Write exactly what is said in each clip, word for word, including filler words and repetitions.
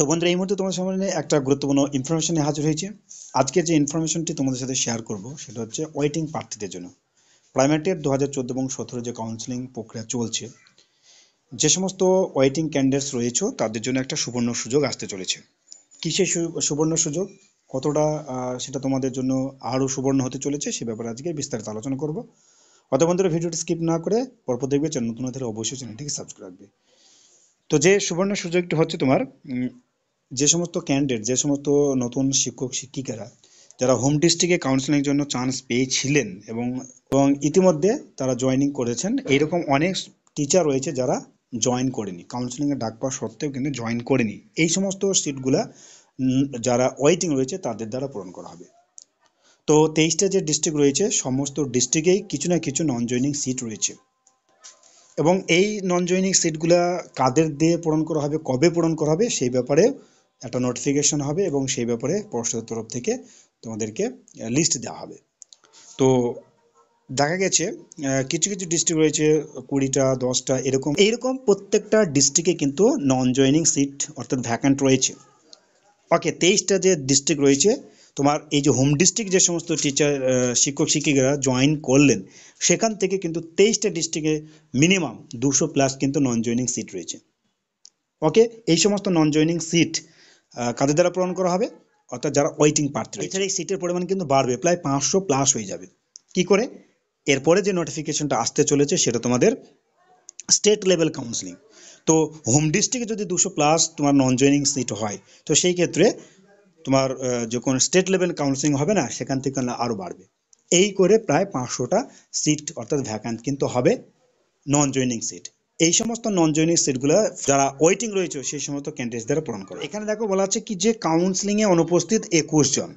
তো বন্ধুরা এই মুহূর্তে তোমাদের সামনে একটা গুরুত্বপূর্ণ ইনফরমেশন নিয়ে হাজির হয়েছে। আজকের যে ইনফরমেশনটি তোমাদের সাথে শেয়ার করব সেটা হচ্ছে ওয়েটিং প্রার্থীদের জন্য প্রাইমারিটের দু হাজার চোদ্দো এবং সতেরো যে কাউন্সিলিং প্রক্রিয়া চলছে, যে সমস্ত ওয়েটিং ক্যান্ডিডেটস রয়েছে তাদের জন্য একটা সুবর্ণ সুযোগ আসতে চলেছে। কিসের সুবর্ণ সুযোগ, কতটা সেটা তোমাদের জন্য আরও সুবর্ণ হতে চলেছে সে ব্যাপারে আজকে বিস্তারিত আলোচনা করব। অতএব বন্ধুরা ভিডিওটি স্কিপ না করে পরপর দেখবে, নতুন হলে অবশ্যই চ্যানেলটিকে সাবস্ক্রাইব রাখবে। তো যে সুবর্ণ সুযোগটি হচ্ছে তোমার যে সমস্ত ক্যান্ডিডেট, যে সমস্ত নতুন শিক্ষক শিক্ষিকারা যারা হোম ডিস্ট্রিক্টে কাউন্সিলিংয়ের জন্য চান্স পেয়েছিলেন এবং এবং ইতিমধ্যে তারা জয়েনিং করেছেন, এইরকম অনেক টিচার রয়েছে যারা জয়েন করেনি, কাউন্সিলিংয়ে ডাক পাওয়া সত্ত্বেও কিন্তু জয়েন করেনি। এই সমস্ত সিটগুলা যারা ওয়েটিং রয়েছে তাদের দ্বারা পূরণ করা হবে। তো তেইশটা যে ডিস্ট্রিক্ট রয়েছে সমস্ত ডিস্ট্রিক্টেই কিছু না কিছু নন জয়েনিং সিট রয়েছে, এবং এই নন জয়েনিং সিটগুলা কাদের দিয়ে পূরণ করা হবে, কবে পূরণ করা হবে সেই ব্যাপারে একটা নোটিফিকেশন হবে এবং সেই ব্যাপারে পর্ষদের তরফ থেকে তোমাদেরকে লিস্ট দেওয়া হবে। তো দেখা গেছে কিছু কিছু ডিস্ট্রিক্ট রয়েছে কুড়িটা, দশটা, এরকম এইরকম প্রত্যেকটা ডিস্ট্রিক্টে কিন্তু নন জয়েনিং সিট অর্থাৎ ভ্যাকেন্ট রয়েছে। ওকে, তেইশটা যে ডিস্ট্রিক্ট রয়েছে তোমার এই যে হোম ডিস্ট্রিক্ট যে সমস্ত টিচার শিক্ষক শিক্ষিকারা জয়েন করলেন সেখান থেকে কিন্তু তেইশটা ডিস্ট্রিক্টে মিনিমাম দুশো প্লাস কিন্তু নন জয়েনিং সিট রয়েছে। ওকে, এই সমস্ত নন জয়েনিং সিট কাদের দ্বারা পূরণ করা হবে, অর্থাৎ যারা ওয়েটিং প্রার্থী রয়েছে। এই সিটের পরিমাণ কিন্তু বাড়বে, প্রায় পাঁচশো প্লাস হয়ে যাবে। কি করে? এরপরে যে নোটিফিকেশনটা আসতে চলেছে সেটা তোমাদের স্টেট লেভেল কাউন্সিলিং। তো হোম ডিস্ট্রিক্টে যদি দুশো প্লাস তোমার নন জয়েনিং সিট হয় তো সেই ক্ষেত্রে তোমার যখন স্টেট লেভেল কাউন্সিলিং হবে না সেখান থেকে আরও বাড়বে। এই করে প্রায় পাঁচশোটা সিট অর্থাৎ ভ্যাকান্ট কিন্তু হবে নন জয়েনিং সিট। এই সমস্ত নন জয়েনিং সিটগুলো যারা ওয়েটিং রয়েছে সেই সমস্ত ক্যান্ডিডেটস দ্বারা পূরণ করবে। এখানে দেখো বলা আছে কি যে কাউন্সিলিংয়ে অনুপস্থিত একুশ জন,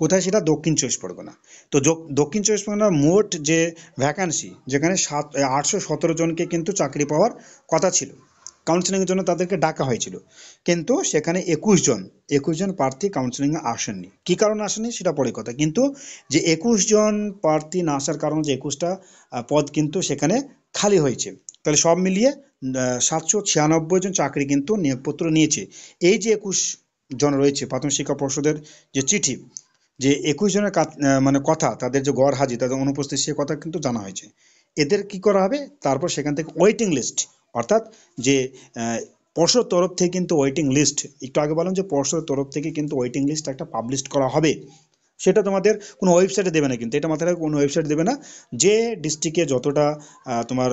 কোথায় সেটা দক্ষিণ চব্বিশ পরগনা। তো দক্ষিণ চব্বিশ পরগনার মোট যে ভ্যাকান্সি যেখানে সাত আটশো সতেরো জনকে কিন্তু চাকরি পাওয়ার কথা ছিল, কাউন্সিলিংয়ের জন্য তাদেরকে ডাকা হয়েছিল, কিন্তু সেখানে একুশ জন একুশ জন প্রার্থী কাউন্সিলিংয়ে আসেননি। কী কারণে আসেননি সেটা পরে কথা, কিন্তু যে একুশ জন প্রার্থী না আসার কারণে যে একুশটা পদ কিন্তু সেখানে খালি হয়েছে। তাহলে সব মিলিয়ে সাতশো ছিয়ানব্বই জন চাকরি কিন্তু নিয়োগপত্র নিয়েছে। এই যে একুশ জন রয়েছে, প্রাথমিক শিক্ষা পর্ষদের যে চিঠি যে একুশ জনের মানে কথা, তাদের যে গড় হাজির, তাদের অনুপস্থিত, সে কথা কিন্তু জানা হয়েছে। এদের কি করা হবে, তারপর সেখান থেকে ওয়েটিং লিস্ট অর্থাৎ যে পর্ষদ তরফ থেকে কিন্তু ওয়েটিং লিস্ট, একটু আগে বললাম যে পর্ষদের তরফ থেকে কিন্তু ওয়েটিং লিস্ট একটা পাবলিশ করা হবে। সেটা তোমাদের কোনো ওয়েবসাইটে দেবে না, কিন্তু এটা মাথায় রাখো কোনো ওয়েবসাইট দেবে না। যে ডিস্ট্রিক্টে যতটা তোমার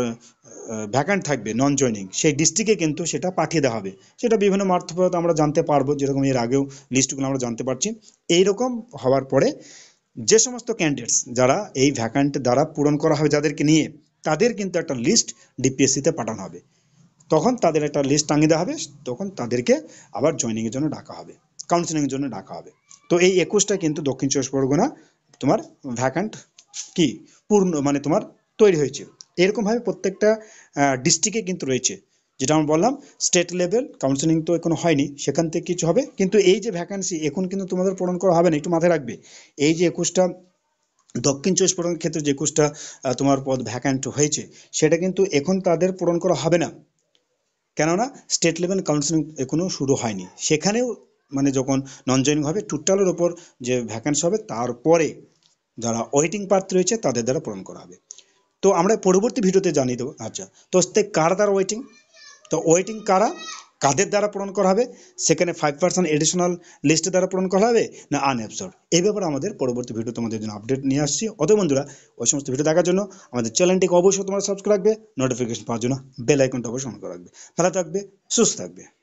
ভ্যাকান্ট থাকবে নন জয়েনিং সেই ডিস্ট্রিক্টে কিন্তু সেটা পাঠিয়ে দেওয়া হবে। সেটা বিভিন্ন মারফত আমরা জানতে পারবো, যেরকম এর আগেও লিস্টগুলো আমরা জানতে পারছি। এইরকম হওয়ার পরে যে সমস্ত ক্যান্ডিডেটস যারা এই ভ্যাকান্ট দ্বারা পূরণ করা হবে যাদেরকে নিয়ে, তাদের কিন্তু একটা লিস্ট ডিপিএসসিতে পাঠানো হবে। তখন তাদের একটা লিস্ট টাঙিয়ে দেওয়া হবে, তখন তাদেরকে আবার জয়েনিংয়ের জন্য ডাকা হবে, কাউন্সিলিংয়ের জন্য ডাকা হবে। তো এই একুশটা কিন্তু দক্ষিণ চব্বিশ পরগনা তোমার ভ্যাকান্ট কি পূর্ণ মানে তোমার তৈরি হয়েছে। এরকমভাবে প্রত্যেকটা ডিস্ট্রিক্টে কিন্তু রয়েছে, যেটা আমি বললাম স্টেট লেভেল কাউন্সিলিং তো এখনো হয়নি, সেখান থেকে কিছু হবে। কিন্তু এই যে ভ্যাকান্সি এখন কিন্তু তোমাদের পূরণ করা হবে না, একটু মাথায় রাখবে। এই যে একুশটা দক্ষিণ চব্বিশ পরগনার ক্ষেত্রে যে একুশটা তোমার পদ ভ্যাকান্ট হয়েছে সেটা কিন্তু এখন তাদের পূরণ করা হবে না, কেননা স্টেট লেভেল কাউন্সিলিং এখনো শুরু হয়নি। সেখানেও মানে যখন নন জয়েনিং হবে টোটালের ওপর যে ভ্যাকান্সি হবে তারপরে যারা ওয়েটিং প্রার্থী রয়েছে তাদের দ্বারা পূরণ করা হবে। তো আমরা পরবর্তী ভিডিওতে জানিয়ে দেবো। আচ্ছা, তো সে কার দ্বারা ওয়েটিং, তো ওয়েটিং কারা কাদের দ্বারা পূরণ করা হবে, সেখানে ফাইভ পার্সেন্ট এডিশনাল লিস্টের দ্বারা পূরণ করা হবে না আনএবসর্ড, এই ব্যাপারে আমাদের পরবর্তী ভিডিও তোমাদের জন্য আপডেট নিয়ে আসছি। অতএব বন্ধুরা ওই সমস্ত ভিডিও দেখার জন্য আমাদের চ্যানেলটিকে অবশ্যই তোমরা সাবস্ক্রাইব রাখবে, নোটিফিকেশন পাওয়ার জন্য বেল আইকনটা অবশ্যই অন করে রাখবে। ভালো থাকবে, সুস্থ থাকবে।